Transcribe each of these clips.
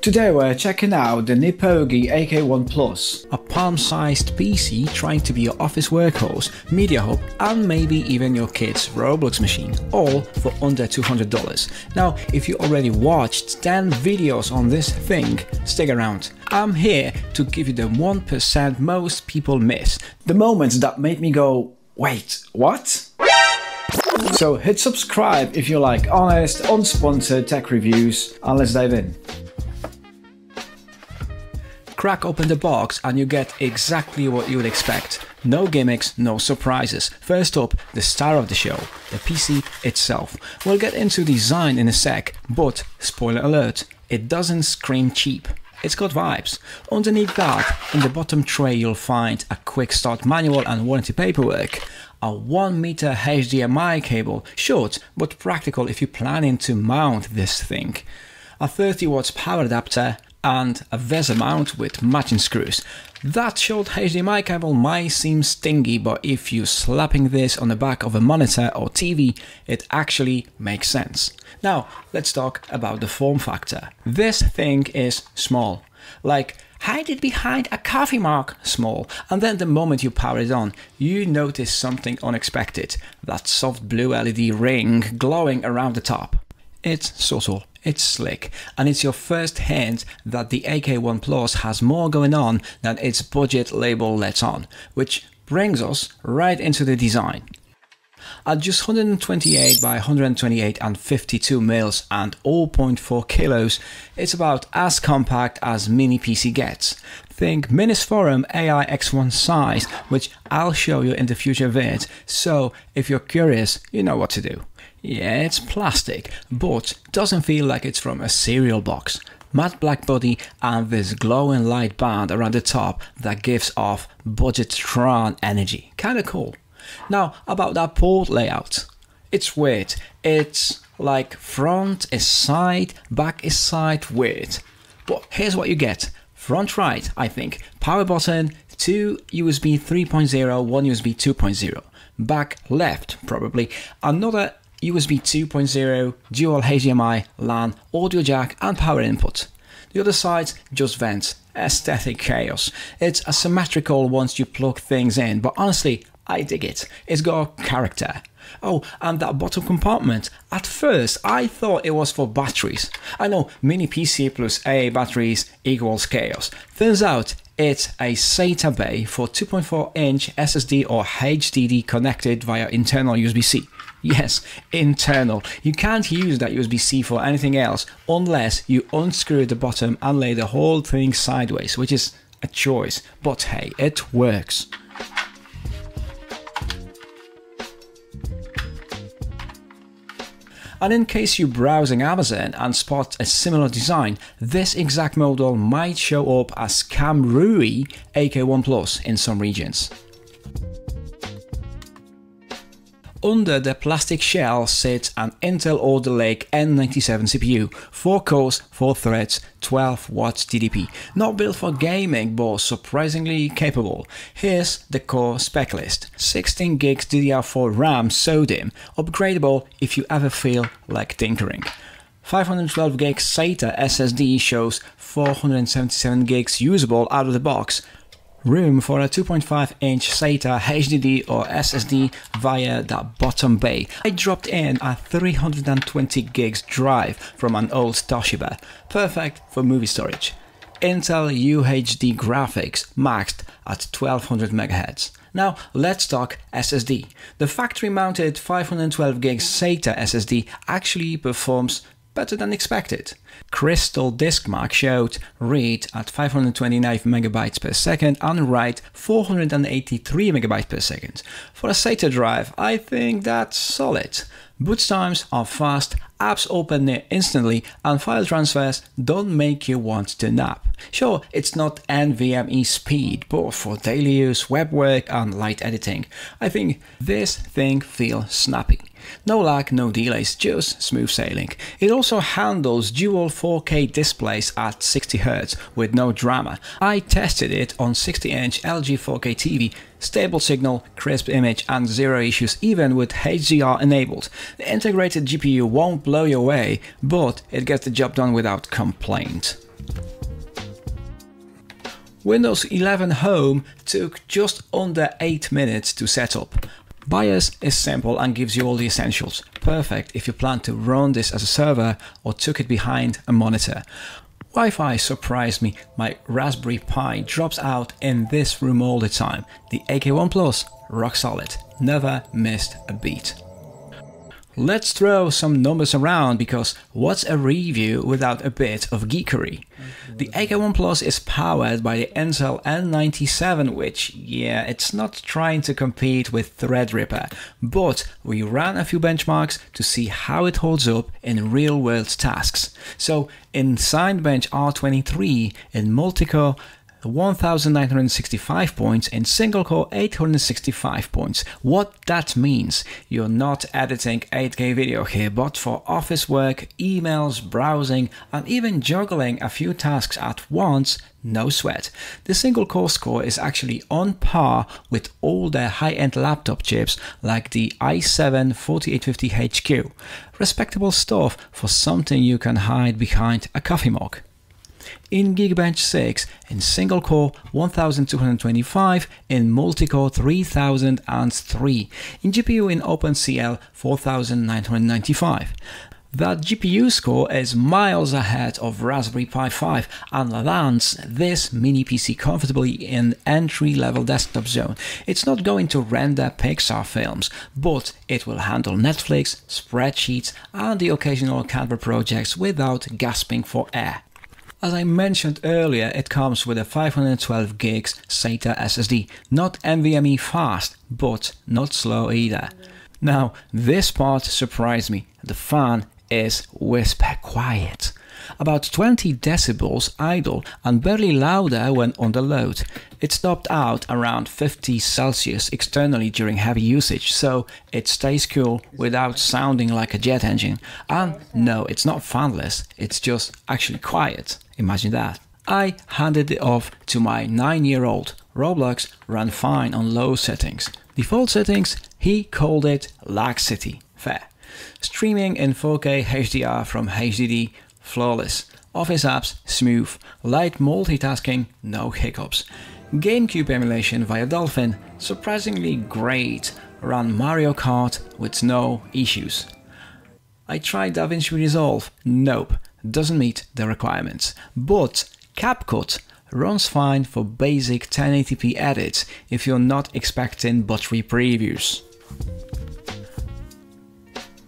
Today we're checking out the NiPoGi AK1 Plus, a palm-sized PC trying to be your office workhorse, media hub, and maybe even your kid's Roblox machine, all for under $200. Now, if you already watched 10 videos on this thing, stick around. I'm here to give you the 1% most people miss, the moments that made me go, wait, what? So hit subscribe if you like honest, unsponsored tech reviews, and let's dive in. Crack open the box and you get exactly what you would expect. No gimmicks, no surprises. First up, the star of the show, the PC itself. We'll get into design in a sec, but spoiler alert, it doesn't scream cheap. It's got vibes. Underneath that, in the bottom tray you'll find a quick start manual and warranty paperwork. A 1 meter HDMI cable, short but practical if you're planning to mount this thing. A 30 watts power adapter and a VESA mount with matching screws. That short HDMI cable might seem stingy, but if you're slapping this on the back of a monitor or TV, it actually makes sense. Now, let's talk about the form factor. This thing is small. Like, hide it behind a coffee mug, small, and then the moment you power it on, you notice something unexpected, that soft blue LED ring glowing around the top. It's subtle, it's slick, and it's your first hint that the AK1 Plus has more going on than its budget label lets on, which brings us right into the design. At just 128 by 128 and 52 mils and 0.4 kilos, it's about as compact as mini PC gets. Think Minisforum AI X1 size, which I'll show you in the future vid, so if you're curious, you know what to do. Yeah, it's plastic, but doesn't feel like it's from a cereal box. Matte black body and this glowing light band around the top that gives off budget-tron energy. Kinda cool. Now, about that port layout. It's weird. It's like front is side, back is side, weird. But here's what you get. Front right, I think. Power button, 2 USB 3.0, 1 USB 2.0. Back left, probably. Another USB 2.0, dual HDMI, LAN, audio jack, and power input. The other side, just vents. Aesthetic chaos. It's asymmetrical once you plug things in, but honestly, I dig it. It's got character. Oh, and that bottom compartment. At first, I thought it was for batteries. I know, mini PC plus AA batteries equals chaos. Turns out, it's a SATA bay for 2.4-inch SSD or HDD connected via internal USB-C. Yes, internal. You can't use that USB-C for anything else unless you unscrew the bottom and lay the whole thing sideways, which is a choice. But hey, it works. And in case you're browsing Amazon and spot a similar design, this exact model might show up as Kamrui AK1 Plus in some regions. Under the plastic shell sits an Intel Alder Lake N97 CPU, 4 cores, 4 threads, 12 watts TDP. Not built for gaming, but surprisingly capable. Here's the core spec list. 16 gigs DDR4 RAM SODIMM, upgradable if you ever feel like tinkering. 512 gigs SATA SSD shows 477 gigs usable out of the box. Room for a 2.5-inch SATA HDD or SSD via that bottom bay. I dropped in a 320 gigs drive from an old Toshiba, perfect for movie storage. Intel UHD graphics maxed at 1200 MHz. Now let's talk SSD. The factory-mounted 512 gigs SATA SSD actually performs better than expected. Crystal Disk Mark showed read at 529 megabytes per second and write 483 megabytes per second. For a SATA drive, I think that's solid. Boot times are fast, apps open near instantly, and file transfers don't make you want to nap. Sure, it's not NVMe speed, but for daily use, web work, and light editing, I think this thing feels snappy. No lag, no delays, just smooth sailing. It also handles dual 4K displays at 60Hz with no drama. I tested it on 60-inch LG 4K TV, stable signal, crisp image, and zero issues even with HDR enabled. The integrated GPU won't blow you away, but it gets the job done without complaint. Windows 11 Home took just under 8 minutes to set up. BIOS is simple and gives you all the essentials. Perfect if you plan to run this as a server or took it behind a monitor. Wi-Fi surprised me. My Raspberry Pi drops out in this room all the time. The AK1 Plus, rock solid, never missed a beat. Let's throw some numbers around, because what's a review without a bit of geekery? The AK1 Plus is powered by the Intel N97, which, yeah, it's not trying to compete with Threadripper, but we ran a few benchmarks to see how it holds up in real-world tasks. So in Cinebench R23, in multi-core, 1965 points, in single core 865 points. What that means, you're not editing 8K video here, but for office work, emails, browsing, and even juggling a few tasks at once, no sweat. The single core score is actually on par with all their high-end laptop chips like the i7-4850HQ. Respectable stuff for something you can hide behind a coffee mug. In Geekbench 6, in single core 1225, in multi-core 3003, in GPU in OpenCL 4995. That GPU score is miles ahead of Raspberry Pi 5 and lands this mini PC comfortably in entry-level desktop zone. It's not going to render Pixar films, but it will handle Netflix, spreadsheets, and the occasional Canva projects without gasping for air. As I mentioned earlier, it comes with a 512 gigs SATA SSD. Not NVMe fast, but not slow either. Now, this part surprised me. The fan is whisper quiet. About 20 decibels idle and barely louder when under load. It stopped out around 50 Celsius externally during heavy usage, so it stays cool without sounding like a jet engine. And no, it's not fanless, it's just actually quiet. Imagine that. I handed it off to my 9-year-old. Roblox ran fine on low settings. Default settings, he called it laxity. Fair. Streaming in 4K HDR from HDD, flawless. Office apps, smooth. Light multitasking, no hiccups. GameCube emulation via Dolphin, surprisingly great. Ran Mario Kart with no issues. I tried DaVinci Resolve, nope, doesn't meet the requirements. But CapCut runs fine for basic 1080p edits if you're not expecting buttery previews.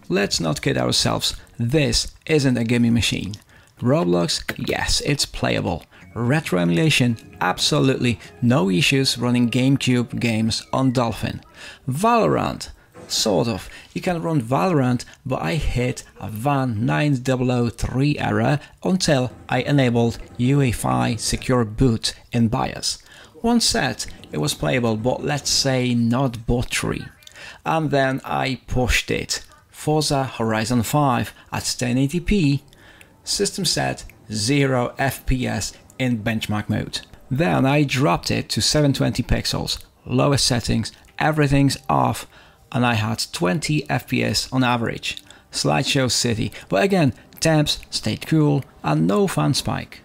Let's not kid ourselves, this isn't a gaming machine. Roblox, yes, it's playable. Retro emulation, absolutely no issues running GameCube games on Dolphin. Valorant, sort of. You can run Valorant, but I hit a Van 9003 error until I enabled UEFI secure boot in BIOS. Once set, it was playable, but let's say not buttery. And then I pushed it. Forza Horizon 5 at 1080p, system set 0 FPS in benchmark mode. Then I dropped it to 720 pixels, lowest settings, everything's off, and I had 20 FPS on average. Slideshow city, but again, temps stayed cool and no fan spike.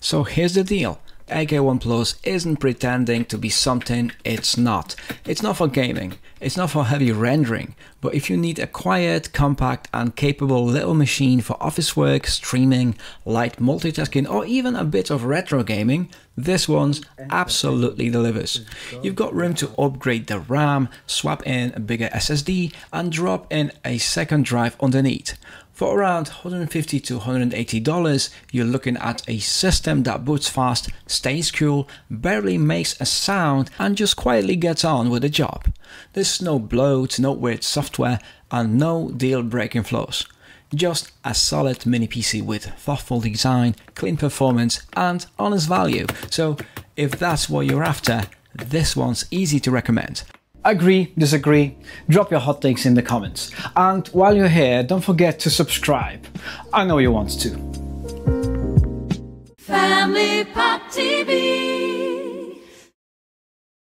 So here's the deal. AK1 Plus isn't pretending to be something it's not. It's not for gaming, it's not for heavy rendering, but if you need a quiet, compact and capable little machine for office work, streaming, light multitasking or even a bit of retro gaming, this one absolutely delivers. You've got room to upgrade the RAM, swap in a bigger SSD and drop in a second drive underneath. For around $150 to $180, you're looking at a system that boots fast, stays cool, barely makes a sound and just quietly gets on with the job. There's no bloat, no weird software and no deal-breaking flaws. Just a solid mini PC with thoughtful design, clean performance and honest value. So if that's what you're after, this one's easy to recommend. Agree, disagree, drop your hot takes in the comments. And while you're here, don't forget to subscribe. I know you want to. Family Pop TV.